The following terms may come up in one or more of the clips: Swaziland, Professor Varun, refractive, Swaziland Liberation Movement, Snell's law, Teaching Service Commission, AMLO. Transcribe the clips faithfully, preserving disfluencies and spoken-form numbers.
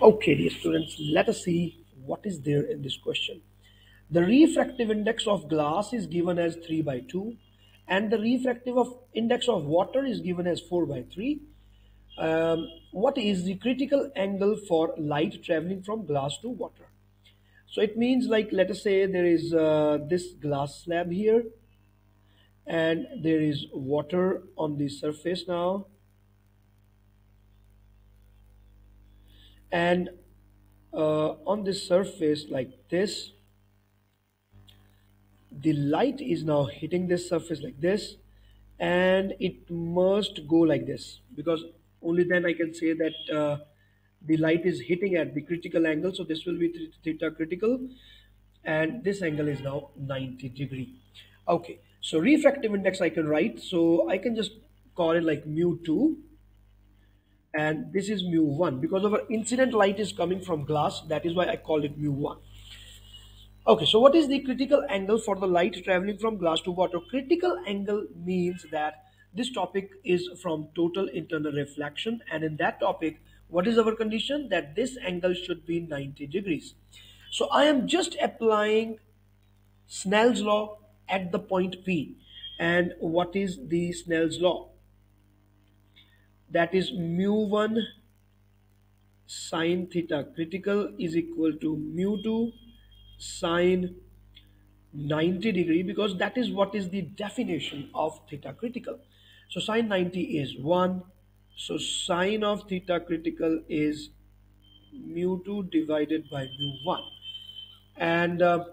Okay, dear students, let us see what is there in this question. The refractive index of glass is given as three by two and the refractive of index of water is given as four by three. Um, what is the critical angle for light traveling from glass to water? So it means, like, let us say there is uh, this glass slab here and there is water on the surface now. And uh, on this surface like this, the light is now hitting this surface like this, and it must go like this, because only then I can say that uh, the light is hitting at the critical angle. So this will be theta critical, and this angle is now ninety degree. Okay, so refractive index I can write, so I can just call it like mu two. And this is mu one, because our incident light is coming from glass. That is why I called it mu one. Okay, so what is the critical angle for the light traveling from glass to water? Critical angle means that this topic is from total internal reflection. And in that topic, what is our condition? That this angle should be ninety degrees. So I am just applying Snell's law at the point P. And what is the Snell's law? That is mu one sine theta critical is equal to mu two sine ninety degree, because that is what is the definition of theta critical. So sine ninety is one. So sine of theta critical is mu two divided by mu one. And uh,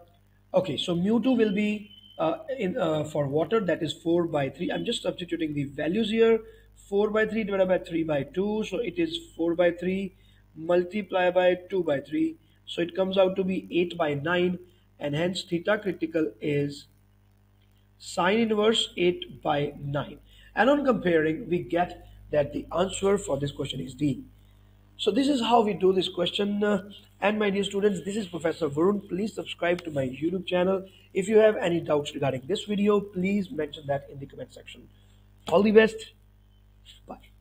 okay, so mu two will be uh, in uh, for water, that is four by three. I'm just substituting the values here. four by three divided by three by two, so it is four by three multiplied by two by three, so it comes out to be eight by nine, and hence theta critical is sine inverse eight by nine. And on comparing, we get that the answer for this question is D. So this is how we do this question. And my dear students, this is Professor Varun. Please subscribe to my YouTube channel. If you have any doubts regarding this video, please mention that in the comment section. All the best. Bye.